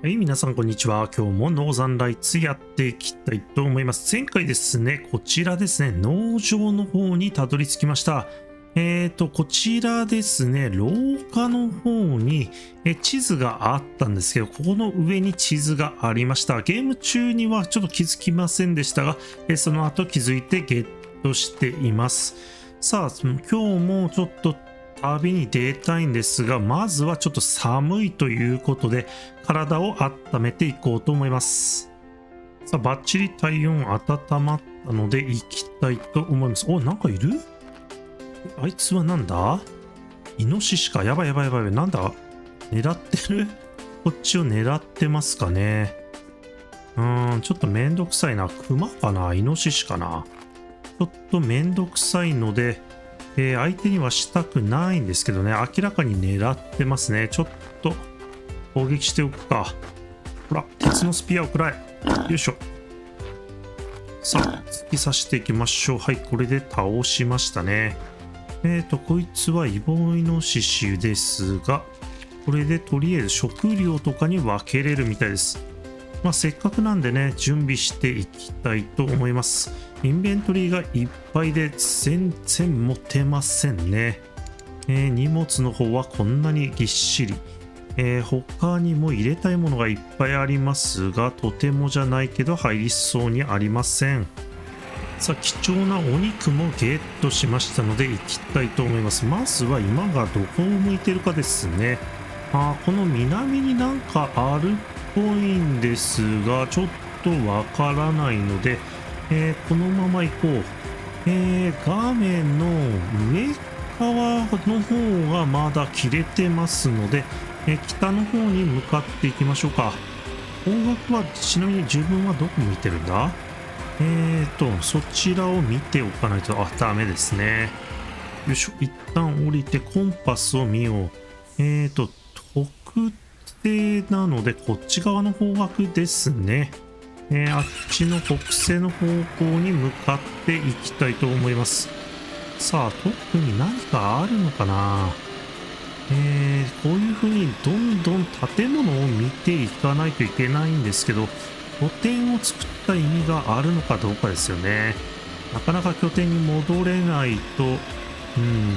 はい、皆さんこんにちは。今日もノーザンライツやっていきたいと思います。前回ですね、こちらですね、農場の方にたどり着きました。こちらですね、廊下の方に地図があったんですけど、ここの上に地図がありました。ゲーム中にはちょっと気づきませんでしたが、その後気づいてゲットしています。さあ、今日もちょっと旅に出たいんですが、まずはちょっと寒いということで体を温めていこうと思います。さあ、バッチリ体温温まったので行きたいと思います。お、なんかいる？あいつはなんだ？イノシシか。やばいやばいやばい。なんだ？狙ってる？こっちを狙ってますかね。ちょっとめんどくさいな。クマかな？イノシシかな？ちょっとめんどくさいので、相手にはしたくないんですけどね、明らかに狙ってますね。ちょっと攻撃しておくか。ほら、鉄のスピアをくらえ。よいしょ。さあ、突き刺していきましょう。はい、これで倒しましたね。こいつはイボイノシシですが、これでとりあえず食料とかに分けれるみたいです。まあ、せっかくなんでね、準備していきたいと思います。インベントリーがいっぱいで全然持てませんね。荷物の方はこんなにぎっしり。他にも入れたいものがいっぱいありますが、とてもじゃないけど入りそうにありません。さあ、貴重なお肉もゲットしましたので行きたいと思います。まずは今がどこを向いてるかですね。この南になんかあるっぽいんですが、ちょっとわからないので、このまま行こう。画面の上側の方がまだ切れてますので、北の方に向かっていきましょうか。方角はちなみに自分はどこ向いてるんだ？そちらを見ておかないと、ダメですね。よいしょ、一旦降りてコンパスを見よう。特定なのでこっち側の方角ですね。あっちの北西の方向に向かっていきたいと思います。さあ、特に何かあるのかな？こういう風にどんどん建物を見ていかないといけないんですけど、拠点を作った意味があるのかどうかですよね。なかなか拠点に戻れないと、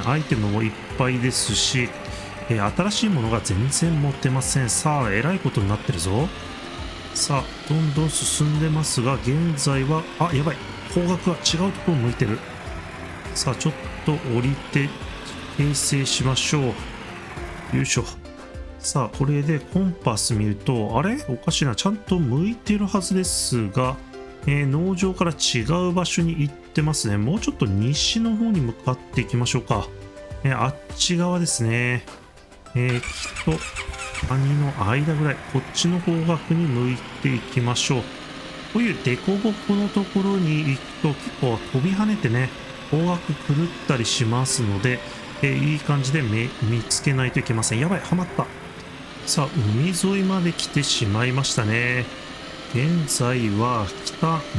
アイテムもいっぱいですし、新しいものが全然持ってません。さあ、えらいことになってるぞ。さあ、どんどん進んでますが、現在は、やばい、方角が違うところを向いてる。さあ、ちょっと降りて訂正しましょう。よいしょ。さあ、これでコンパス見ると、あれ？おかしいな。ちゃんと向いてるはずですが、農場から違う場所に行ってますね。もうちょっと西の方に向かっていきましょうか。あっち側ですね。木と谷の間ぐらい、こっちの方角に向いていきましょう。こういう凸凹のところに行くと結構飛び跳ねてね、方角狂ったりしますので、いい感じで見つけないといけません。やばい、はまった。さあ、海沿いまで来てしまいましたね。現在は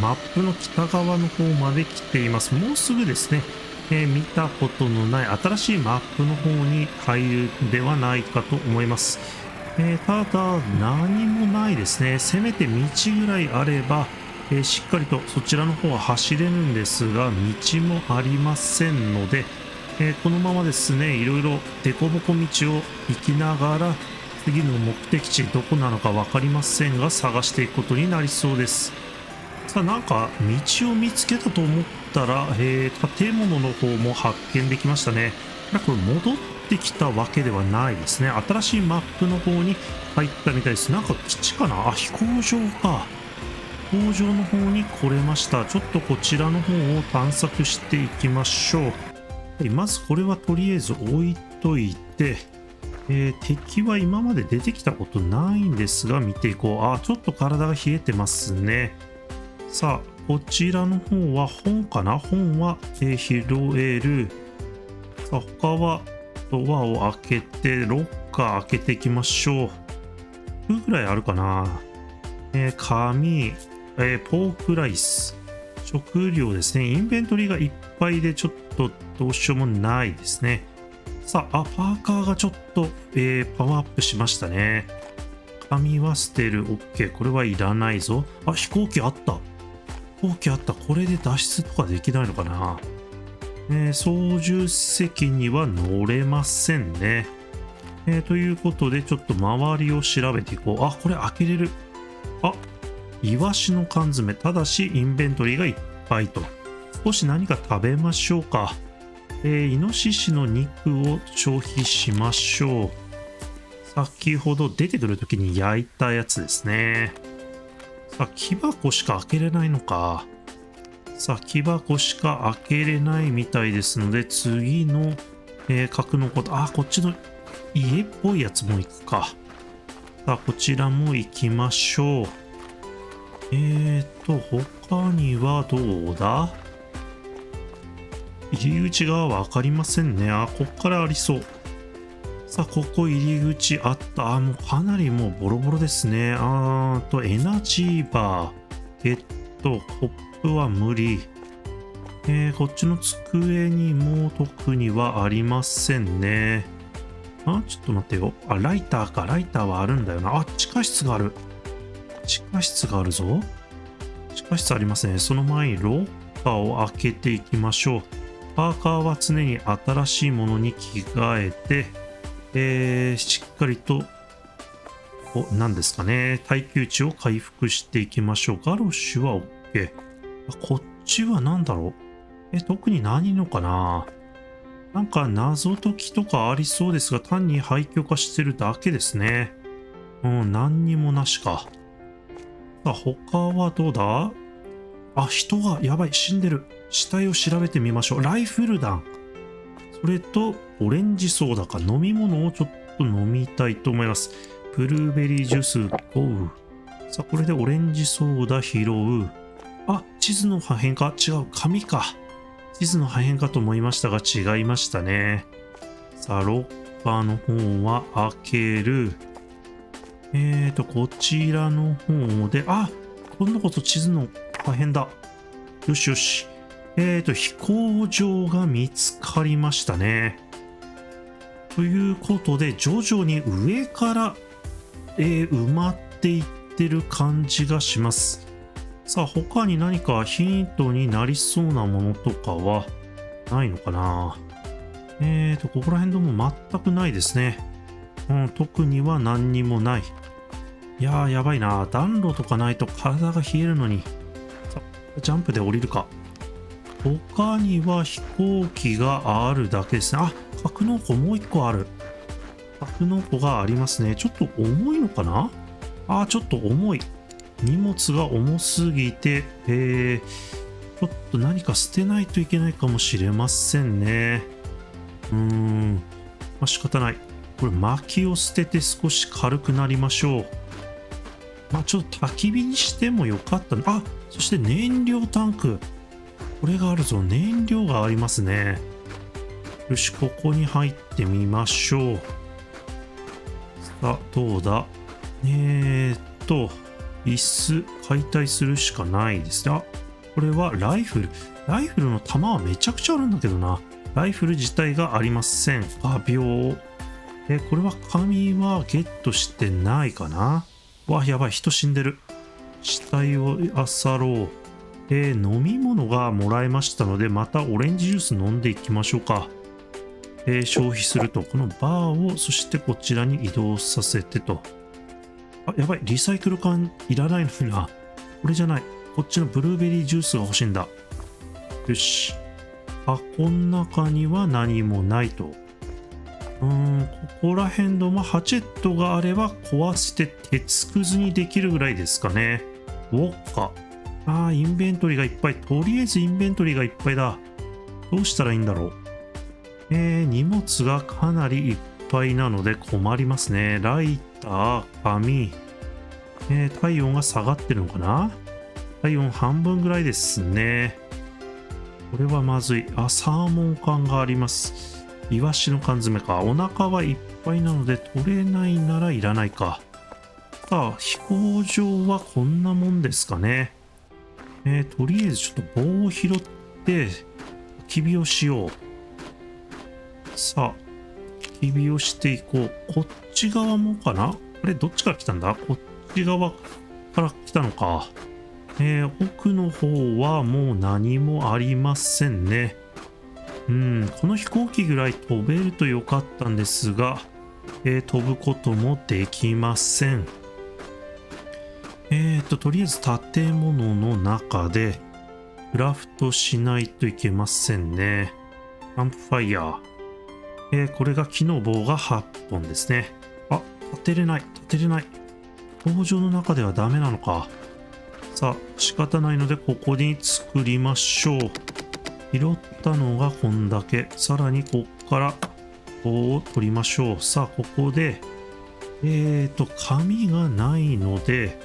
マップの北側の方まで来ています。もうすぐですね、見たことのない新しいマップの方に入るではないかと思います。ただ、何もないですね。せめて道ぐらいあれば、しっかりとそちらの方は走れるんですが、道もありませんので、このままですね、いろいろ凸凹道を行きながら、次の目的地どこなのか分かりませんが、探していくことになりそうです。さあ、なんか道を見つけたと思ったら、建物の方も発見できましたね。これ戻ってきたわけではないですね。新しいマップの方に入ったみたいです。なんか基地かな？飛行場か。飛行場の方に来れました。ちょっとこちらの方を探索していきましょう。まずこれはとりあえず置いといて、敵は今まで出てきたことないんですが、見ていこう。ちょっと体が冷えてますね。さあ、こちらの方は本かな？本は、拾える。さあ、他はドアを開けて、ロッカー開けていきましょう。いくぐらいあるかな？紙、ポークライス。食料ですね。インベントリーがいっぱいでちょっとどうしようもないですね。さあ、パーカーがちょっと、パワーアップしましたね。紙は捨てる。OK。これはいらないぞ。あ、飛行機あった。飛行機あった。これで脱出とかできないのかな。操縦席には乗れませんね。ということで、ちょっと周りを調べていこう。あ、これ開けれる。あ、イワシの缶詰。ただし、インベントリーがいっぱいと。少し何か食べましょうか。イノシシの肉を消費しましょう。先ほど出てくるときに焼いたやつですね。さあ、木箱しか開けれないのか。さあ、木箱しか開けれないみたいですので、次の、格納庫。あ、こっちの家っぽいやつも行くか。さあ、こちらも行きましょう。他にはどうだ？入り口側は分かりませんね。あ、こっからありそう。さあ、ここ入り口あった。あ、もうかなりもうボロボロですね。エナジーバー。コップは無理。こっちの机にも特にはありませんね。あ、ちょっと待ってよ。あ、ライターか。ライターはあるんだよな。あ、地下室がある。地下室があるぞ。地下室ありますね。その前にロッカーを開けていきましょう。パーカーは常に新しいものに着替えて、しっかりと、何ですかね、耐久値を回復していきましょう。ガロッシュは OK。こっちは何だろう。特に何のかな。なんか謎解きとかありそうですが、単に廃墟化してるだけですね。うん、何にもなしか。さあ、他はどうだ？あ、人が、やばい、死んでる。死体を調べてみましょう。ライフル弾。それと、オレンジソーダか。飲み物をちょっと飲みたいと思います。ブルーベリージュース、5。さあ、これでオレンジソーダ拾う。あ、地図の破片か？違う、紙か。地図の破片かと思いましたが、違いましたね。さあ、ロッカーの方は開ける。こちらの方で、あ、今度こそ地図の破片だ。よしよし。飛行場が見つかりましたね。ということで、徐々に上から、埋まっていってる感じがします。さあ、他に何かヒントになりそうなものとかはないのかな？ここら辺でも全くないですね。うん、特には何にもない。いやー、やばいな。暖炉とかないと体が冷えるのに。さあ、ジャンプで降りるか。他には飛行機があるだけですね。あ、格納庫もう一個ある。格納庫がありますね。ちょっと重いのかな？あー、ちょっと重い。荷物が重すぎて、ちょっと何か捨てないといけないかもしれませんね。まあ、仕方ない。これ、薪を捨てて少し軽くなりましょう。まあ、ちょっと焚き火にしてもよかったな。あ、そして燃料タンク。これがあるぞ。燃料がありますね。よし、ここに入ってみましょう。さあ、どうだ？椅子、解体するしかないですね。あ、これはライフル。ライフルの弾はめちゃくちゃあるんだけどな。ライフル自体がありません。画鋲。これは紙はゲットしてないかな。わ、やばい。人死んでる。死体を漁ろう。飲み物がもらえましたので、またオレンジジュース飲んでいきましょうか。消費すると、このバーを、そしてこちらに移動させてと。あ、やばい、リサイクル缶いらないのにな。これじゃない。こっちのブルーベリージュースが欲しいんだ。よし。箱の中には何もないと。ここら辺の、ハチェットがあれば壊して鉄くずにできるぐらいですかね。ウォッカ。ああ、インベントリーがいっぱい。とりあえずインベントリーがいっぱいだ。どうしたらいいんだろう。荷物がかなりいっぱいなので困りますね。ライター、紙。体温が下がってるのかな？体温半分ぐらいですね。これはまずい。あ、サーモン缶があります。イワシの缶詰か。お腹はいっぱいなので取れないならいらないか。さあ、飛行場はこんなもんですかね。とりあえずちょっと棒を拾って、焚き火をしよう。さあ、焚き火をしていこう。こっち側もかな？あれ、どっちから来たんだ？こっち側から来たのか。奥の方はもう何もありませんね。うん、この飛行機ぐらい飛べるとよかったんですが、飛ぶこともできません。とりあえず建物の中で、クラフトしないといけませんね。キャンプファイヤー。これが木の棒が8本ですね。あ、立てれない。工場の中ではダメなのか。さあ、仕方ないので、ここに作りましょう。拾ったのがこんだけ。さらに、ここから棒を取りましょう。さあ、ここで、紙がないので、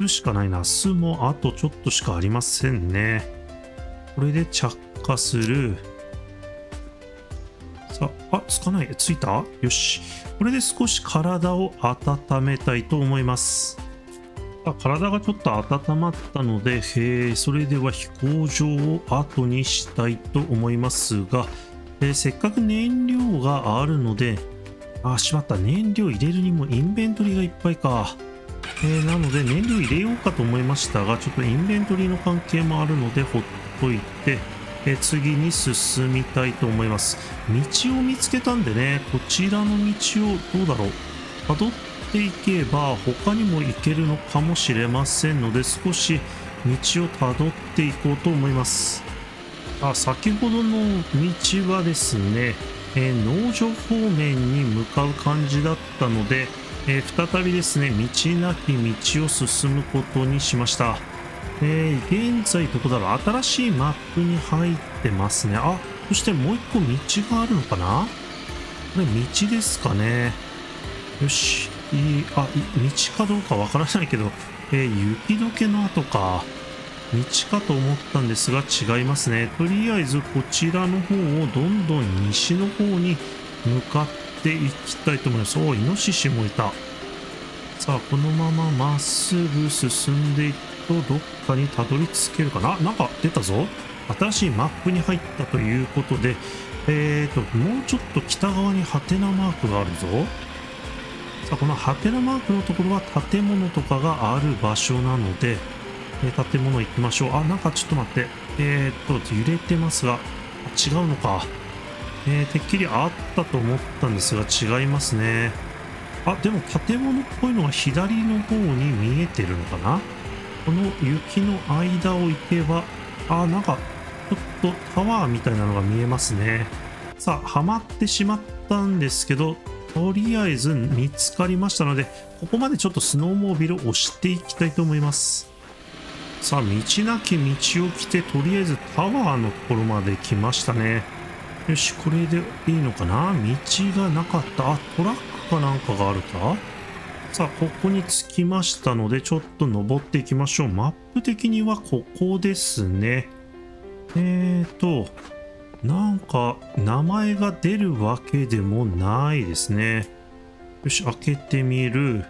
巣しかないな。巣もあとちょっとしかありませんね。これで着火する。さあ、つかない。ついた？よし。これで少し体を温めたいと思います。体がちょっと温まったので、それでは飛行場を後にしたいと思いますが、せっかく燃料があるので、あ、しまった。燃料入れるにもインベントリーがいっぱいか。なので燃料入れようかと思いましたが、ちょっとインベントリーの関係もあるのでほっといて、次に進みたいと思います。道を見つけたんでね、こちらの道をどうだろう、辿っていけば他にも行けるのかもしれませんので、少し道を辿っていこうと思います。あ、先ほどの道はですね、農場方面に向かう感じだったので、再びですね、道なき道を進むことにしました。現在どこだろう？新しいマップに入ってますね。あ、そしてもう一個道があるのかな？これ道ですかね。よし。道かどうかわからないけど、雪解けの跡か。道かと思ったんですが違いますね。とりあえずこちらの方をどんどん西の方に向かって行きたいと思います。お、イノシシもいた。さあ、このまままっすぐ進んでいくとどっかにたどり着けるかな。なんか出たぞ。新しいマップに入ったということで、もうちょっと北側にハテナマークがあるぞ。さあ、このハテナマークのところは建物とかがある場所なので、建物行きましょう。あ、なんかちょっと待って。揺れてますが、違うのか。てっきりあったと思ったんですが違いますね。あ、でも建物っぽいのは左の方に見えてるのかな。この雪の間を行けば、あ、なんかちょっとタワーみたいなのが見えますね。さあ、はまってしまったんですけど、とりあえず見つかりましたので、ここまでちょっとスノーモービルを押していきたいと思います。さあ、道なき道を来て、とりあえずタワーのところまで来ましたね。よし、これでいいのかな。道がなかった。あ、トラックかなんかがあるか。さあ、ここに着きましたので、ちょっと登っていきましょう。マップ的にはここですね。なんか、名前が出るわけでもないですね。よし、開けてみる。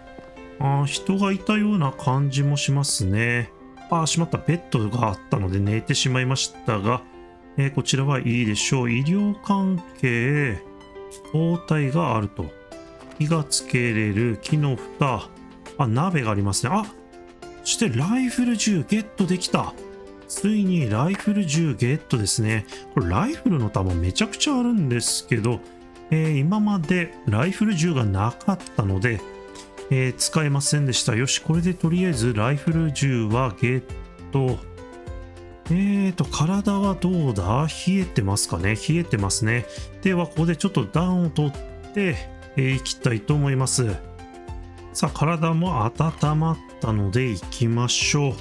あ、人がいたような感じもしますね。あ、しまった。ベッドがあったので寝てしまいましたが、こちらはいいでしょう。医療関係、包帯があると。火がつけれる、木の蓋。あ、鍋がありますね。あ、そしてライフル銃ゲットできた。ついにライフル銃ゲットですね。これライフルの弾めちゃくちゃあるんですけど、今までライフル銃がなかったので、使えませんでした。よし、これでとりあえずライフル銃はゲット。体はどうだ？冷えてますかね？冷えてますね。では、ここでちょっと暖を取っていきたいと思います。さあ、体も温まったのでいきましょう。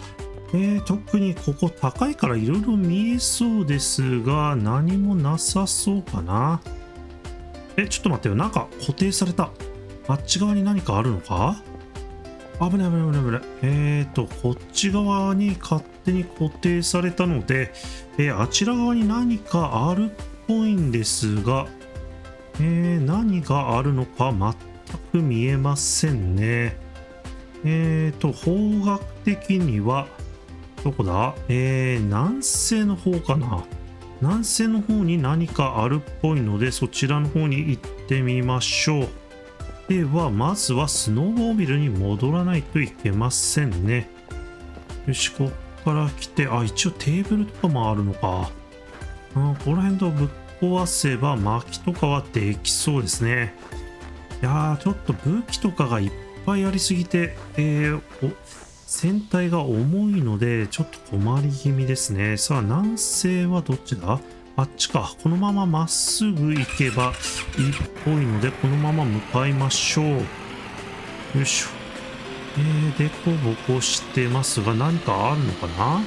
特にここ高いからいろいろ見えそうですが、何もなさそうかな。ちょっと待ってよ。なんか固定された。あっち側に何かあるのか？危ない。こっち側に勝手に固定されたので、あちら側に何かあるっぽいんですが、何があるのか全く見えませんね。方角的には、どこだ？南西の方かな？南西の方に何かあるっぽいので、そちらの方に行ってみましょう。では、まずはスノーモービルに戻らないといけませんね。よし、こっから来て、あ、一応テーブルとかもあるのか。うん、この辺とぶっ壊せば薪とかはできそうですね。いやー、ちょっと武器とかがいっぱいありすぎて、船体が重いので、ちょっと困り気味ですね。さあ、南西はどっちだ？あっちか。このまままっすぐ行けばいいっぽいので、このまま向かいましょう。よいしょ。でこぼこしてますが、何かあるのかな？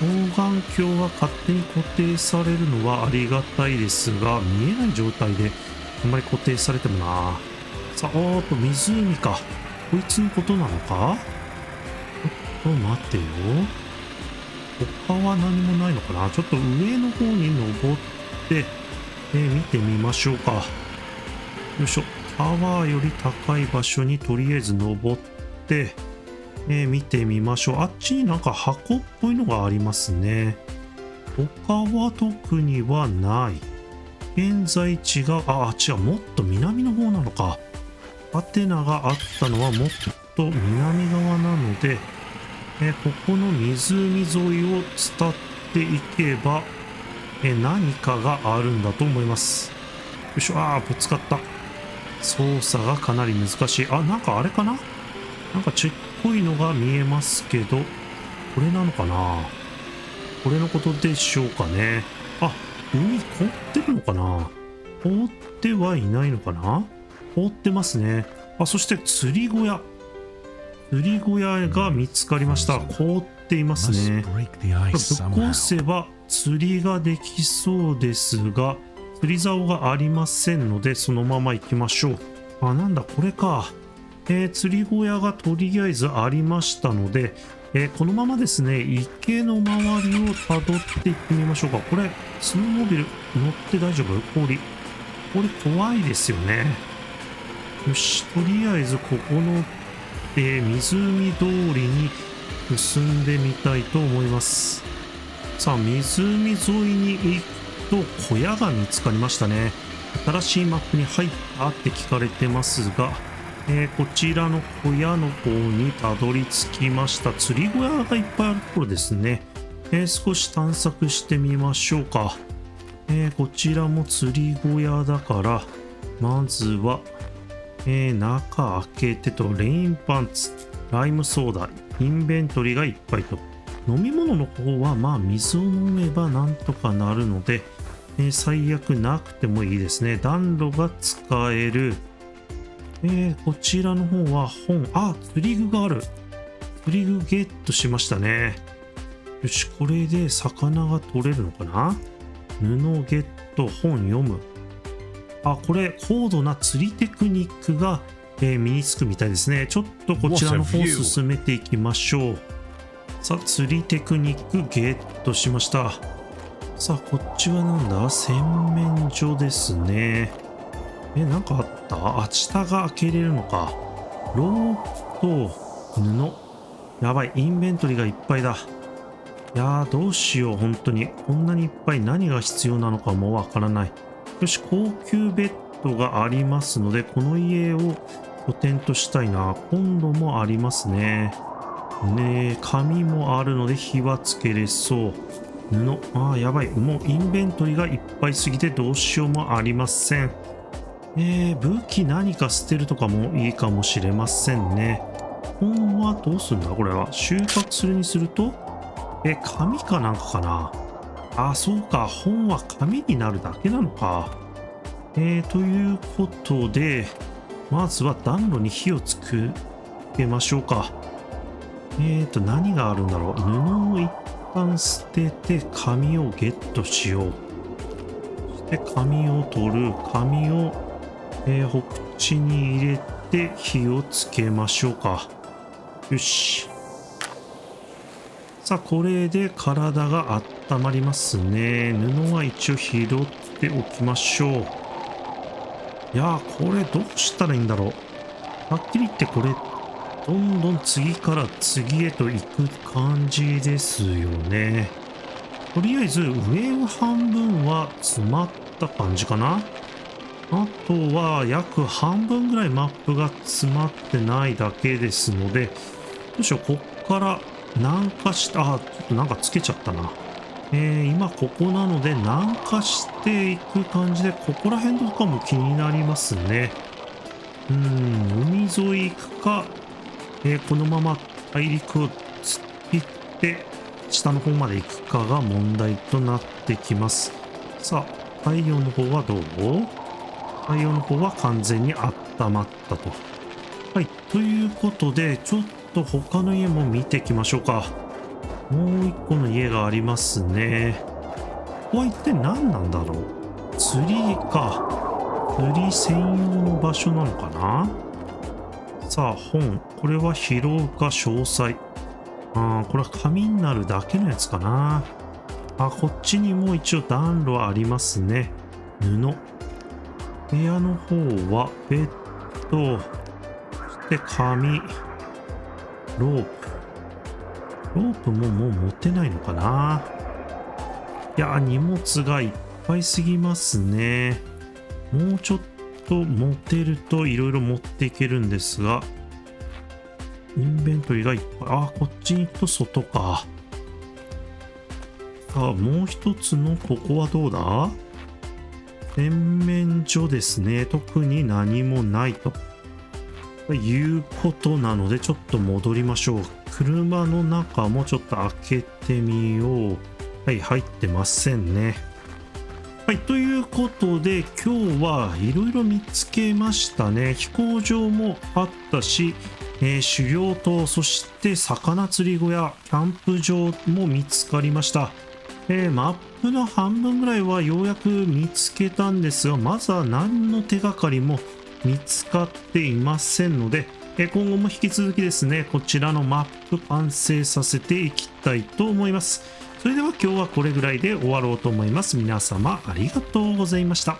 双眼鏡が勝手に固定されるのはありがたいですが、見えない状態であんまり固定されてもな。さあ、おーっと、湖か。こいつのことなのか？ちょっと待てよ。他は何もないのかな。ちょっと上の方に登って、見てみましょうか。よいしょ。タワーより高い場所にとりあえず登って、見てみましょう。あっちになんか箱っぽいのがありますね。他は特にはない。現在地が、あ、違う、もっと南の方なのか。アテナがあったのはもっと南側なので、ここの湖沿いを伝っていけば、何かがあるんだと思います。よいしょ、あー、ぶつかった。操作がかなり難しい。あ、なんかあれかな？なんかちっこいのが見えますけど、これなのかな？これのことでしょうかね。あ、海凍ってるのかな？凍ってはいないのかな？凍ってますね。あ、そして釣り小屋。釣り小屋が見つかりました。凍っていますね。ぶっ壊せば釣りができそうですが、釣り竿がありませんので、そのまま行きましょう。あ、なんだ、これか。釣り小屋がとりあえずありましたので、このままですね、池の周りをたどっていってみましょうか。これ、スノーモービル乗って大丈夫？氷。これ怖いですよね。よし、とりあえずここの、湖通りに進んでみたいと思います。さあ、湖沿いに行くと小屋が見つかりましたね。新しいマップに入ったって聞かれてますが、こちらの小屋の方にたどり着きました。釣り小屋がいっぱいあるところですね。少し探索してみましょうか。こちらも釣り小屋だから、まずは、中開けてと、レインパンツ、ライムソーダ、インベントリーがいっぱいと。飲み物の方は、まあ、水を飲めばなんとかなるので、最悪なくてもいいですね。暖炉が使える。こちらの方は本、あ、釣り具がある。釣り具ゲットしましたね。よし、これで魚が取れるのかな？布ゲット、本読む。あ、これ、高度な釣りテクニックが、身につくみたいですね。ちょっとこちらの方進めていきましょう。さあ、釣りテクニックゲットしました。さあ、こっちはなんだ？洗面所ですね。なんかあった？あ、下が開けれるのか。ロープと布。やばい、インベントリーがいっぱいだ。いやー、どうしよう、本当に。こんなにいっぱい何が必要なのかもわからない。よし、高級ベッドがありますので、この家を拠点としたいな。コンロもありますね。紙もあるので火はつけれそう。布。あー、やばい。もうインベントリーがいっぱいすぎてどうしようもありません。武器何か捨てるとかもいいかもしれませんね。本はどうすんだこれは。収穫するにすると、紙かなんかかな。あ、そうか。本は紙になるだけなのか。ということで、まずは暖炉に火をつけましょうか。何があるんだろう。布を一旦捨てて、紙をゲットしよう。で、紙を取る。紙を、ほくちに入れて火をつけましょうか。よし。さあ、これで体が温まりますね。布は一応拾っておきましょう。いやー、これどうしたらいいんだろう。はっきり言ってこれ、どんどん次から次へと行く感じですよね。とりあえず上半分は詰まった感じかな。あとは約半分ぐらいマップが詰まってないだけですので、どうしよう、こっから南下して、あ、ちょっとなんかつけちゃったな。今ここなので南下していく感じで、ここら辺とかも気になりますね。海沿い行くか、このまま大陸を突っ切って、下の方まで行くかが問題となってきます。さあ、太陽の方はどう？太陽の方は完全に温まったと。はい、ということで、ちょっと他の家も見ていきましょうか。もう一個の家がありますね。ここは一体何なんだろう？釣りか。釣り専用の場所なのかな？さあ、本。これは拾うか詳細。これは紙になるだけのやつかな。あ、こっちにも一応暖炉ありますね。布。部屋の方はベッド、そして紙、ロープ。ロープももう持ってないのかな？いや、荷物がいっぱいすぎますね。もうちょっと持てるといろいろ持っていけるんですが、インベントリーがいっぱい。あ、こっちに行くと外か。さあ、もう一つのここはどうだ？洗面所ですね。特に何もないということなので、ちょっと戻りましょう。車の中もちょっと開けてみよう。はい、入ってませんね。はい、ということで今日はいろいろ見つけましたね。飛行場もあったし、狩猟棟、そして魚釣り小屋、キャンプ場も見つかりました。マップの半分ぐらいはようやく見つけたんですが、まずは何の手がかりも見つかっていませんので、今後も引き続きですね、こちらのマップ完成させていきたいと思います。それでは今日はこれぐらいで終わろうと思います。皆様ありがとうございました。